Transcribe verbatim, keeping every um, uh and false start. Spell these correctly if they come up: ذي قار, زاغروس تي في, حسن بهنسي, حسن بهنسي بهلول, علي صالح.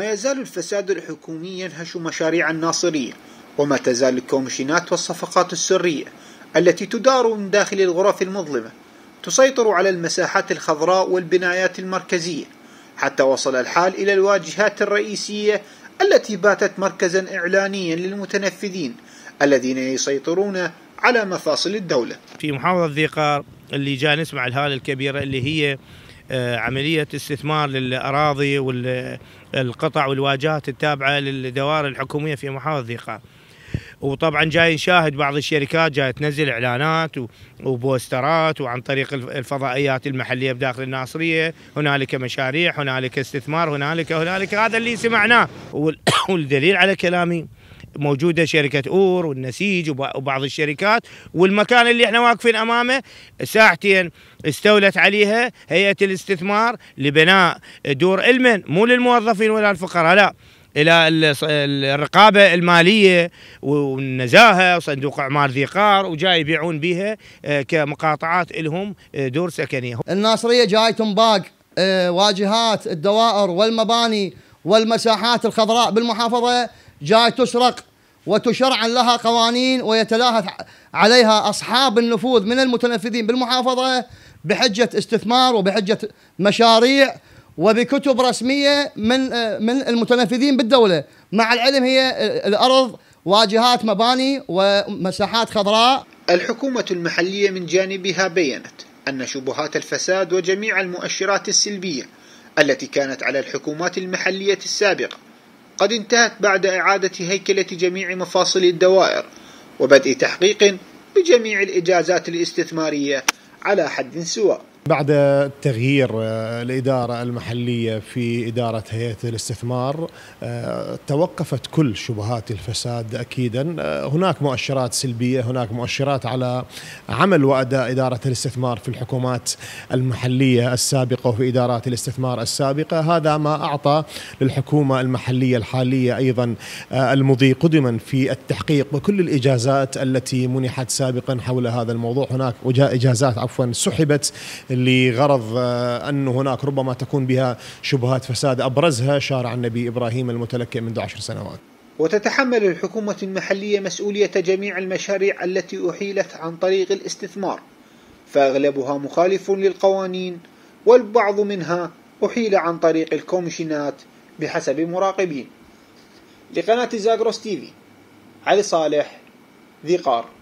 ما يزال الفساد الحكومي ينهش مشاريع الناصرية، وما تزال الكومشنات والصفقات السرية التي تدار من داخل الغرف المظلمة تسيطر على المساحات الخضراء والبنايات المركزية، حتى وصل الحال إلى الواجهات الرئيسية التي باتت مركزا إعلانيا للمتنفذين الذين يسيطرون على مفاصل الدولة. في محافظة ذي قار اللي جاء نسمع الهالة الكبيرة اللي هي عملية استثمار للأراضي والقطع والواجهات التابعة للدوائر الحكومية في محافظة ذي قار، وطبعا جاي نشاهد بعض الشركات جاي تنزل إعلانات وبوسترات وعن طريق الفضائيات المحلية بداخل الناصرية، هنالك مشاريع، هنالك استثمار، هنالك هنالك هذا اللي سمعناه. والدليل على كلامي موجودة شركة أور والنسيج وبعض الشركات، والمكان اللي احنا واقفين أمامه ساعتين استولت عليها هيئة الاستثمار لبناء دور المن، مو للموظفين ولا الفقراء، لا، إلى الرقابة المالية والنزاهة وصندوق أعمار ذي قار، وجاي يبيعون بها كمقاطعات لهم دور سكنية. الناصرية جاي تنباق واجهات الدوائر والمباني والمساحات الخضراء بالمحافظة، جاي تسرق وتشرعن لها قوانين ويتلاهث عليها أصحاب النفوذ من المتنفذين بالمحافظة بحجة استثمار وبحجة مشاريع وبكتب رسمية من من المتنفذين بالدولة، مع العلم هي الأرض واجهات مباني ومساحات خضراء. الحكومة المحلية من جانبها بيّنت أن شبهات الفساد وجميع المؤشرات السلبية التي كانت على الحكومات المحلية السابقة قد انتهت بعد إعادة هيكلة جميع مفاصل الدوائر وبدء تحقيق بجميع الإجازات الاستثمارية على حد سواء. بعد تغيير الإدارة المحلية في إدارة هيئة الاستثمار توقفت كل شبهات الفساد أكيدا. هناك مؤشرات سلبية، هناك مؤشرات على عمل وأداء إدارة الاستثمار في الحكومات المحلية السابقة وفي إدارات الاستثمار السابقة. هذا ما أعطى للحكومة المحلية الحالية أيضا المضي قدما في التحقيق وكل الإجازات التي منحت سابقا حول هذا الموضوع. هناك إجازات عفوا سحبت لغرض أن هناك ربما تكون بها شبهات فساد، أبرزها شارع النبي إبراهيم المتلكئ منذ عشر سنوات. وتتحمل الحكومة المحلية مسؤولية جميع المشاريع التي أحيلت عن طريق الاستثمار، فأغلبها مخالف للقوانين، والبعض منها أحيل عن طريق الكومشنات بحسب مراقبين. لقناة زاغروس تي في، علي صالح، ذي قار.